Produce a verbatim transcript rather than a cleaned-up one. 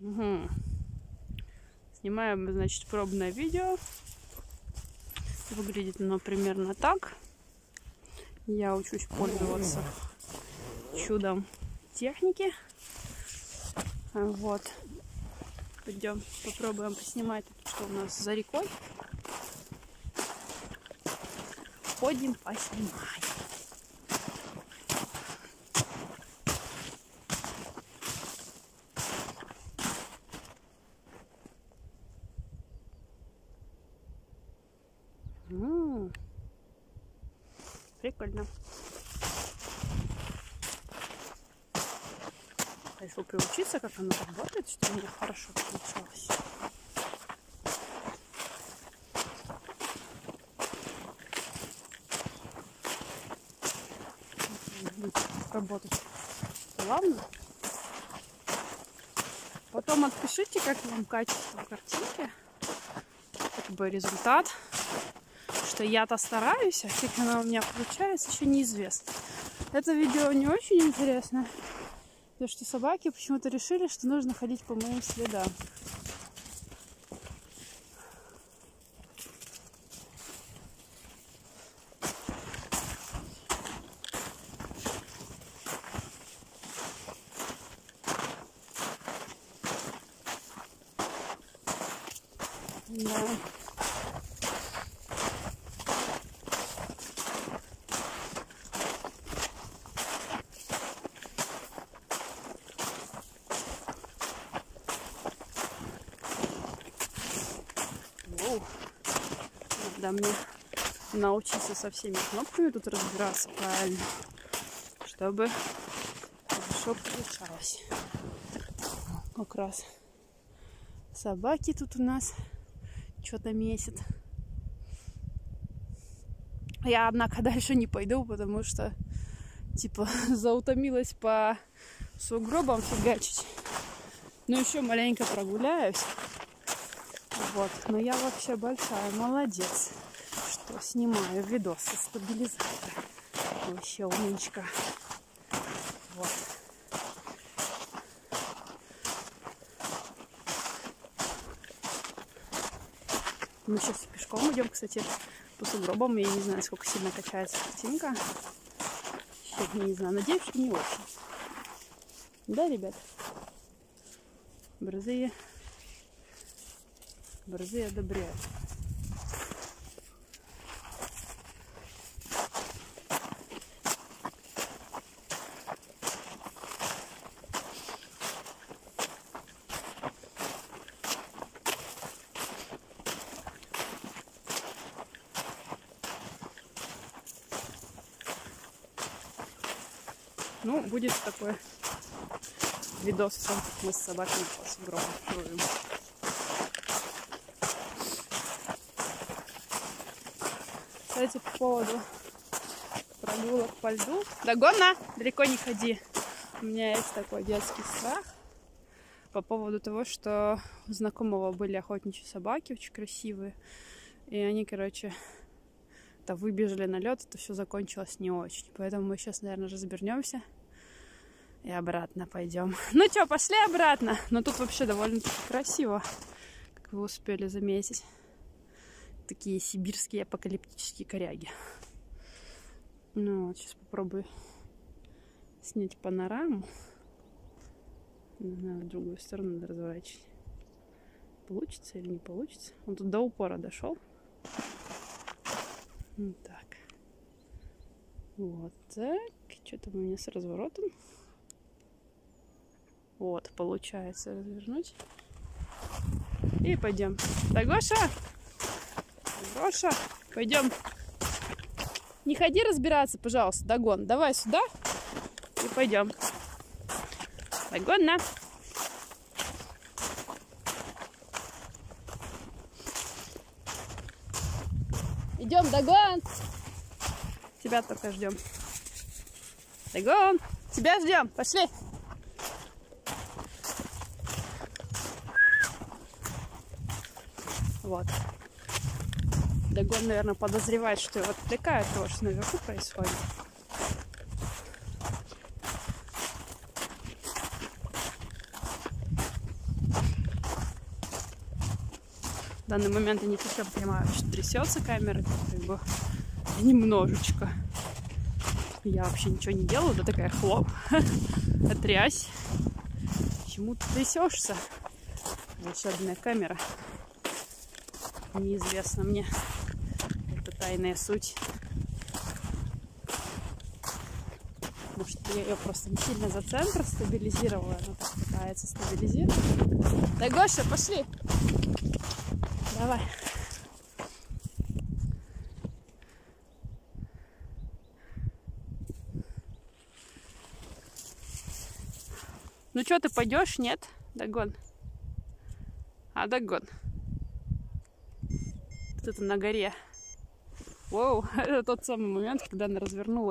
Угу. Снимаем, значит, пробное видео. Выглядит оно примерно так. Я учусь пользоваться чудом техники. Вот. Пойдем попробуем поснимать, что у нас за рекой. Ходим поснимаем. М-м-м. Прикольно. Решил приучиться, как оно работает, что у меня хорошо получалось. Работать. Ладно. Потом отпишите, как вам качество картинки, как бы результат. Что я-то стараюсь, а как она у меня получается, еще неизвестно. Это видео не очень интересно. Потому что собаки почему-то решили, что нужно ходить по моим следам. Да. Надо мне научиться со всеми кнопками тут разбираться правильно, чтобы хорошо получалось. Как раз собаки тут у нас что-то месят. Я, однако, дальше не пойду, потому что типа заутомилась по сугробам фигачить. Но еще маленько прогуляюсь. Вот, но я вообще большая молодец, что снимаю видос со стабилизатора. Вообще умничка. Вот. Мы сейчас пешком идем, кстати, по сугробам. Я не знаю, сколько сильно качается картинка. Сейчас не знаю, надеюсь, что не очень. Да, ребят? Борзые. Борзые одобряют. Ну, будет такой видос, мы с собаками с громом строим. Кстати, по поводу прогулок по льду. Догона, далеко не ходи. У меня есть такой детский страх по поводу того, что у знакомого были охотничьи собаки, очень красивые. И они, короче, то выбежали на лед, это все закончилось не очень. Поэтому мы сейчас, наверное, развернемся и обратно пойдем. Ну что, пошли обратно. Но тут вообще довольно-таки красиво, как вы успели заметить. Такие сибирские апокалиптические коряги. Ну вот, сейчас попробую снять панораму. Не знаю, в другую сторону надо разворачивать. Получится или не получится? Он тут до упора дошел. Вот так. Вот так. Что там у меня с разворотом? Вот, получается развернуть. И пойдем. Догоша! Хорошо, пойдем. Не ходи разбираться, пожалуйста, Догон. Давай сюда и пойдем. Догон, на. Идем, Догон. Тебя только ждем. Догон, тебя ждем. Пошли. Вот. Догон, наверное, подозревает, что его отвлекает то, что наверху происходит. В данный момент я не совсем понимаю, что трясется камера, как бы немножечко. Я вообще ничего не делаю, да такая хлоп, отрясь. Почему ты трясешься? Волшебная камера. Неизвестна мне эта тайная суть. Может, я ее просто не сильно за центр стабилизировала, она так пытается стабилизировать. Да, Гоша, пошли! Давай. Ну что, ты пойдешь, нет? Догон. А, догон. Кто-то на горе. Воу, это тот самый момент, когда она развернулась.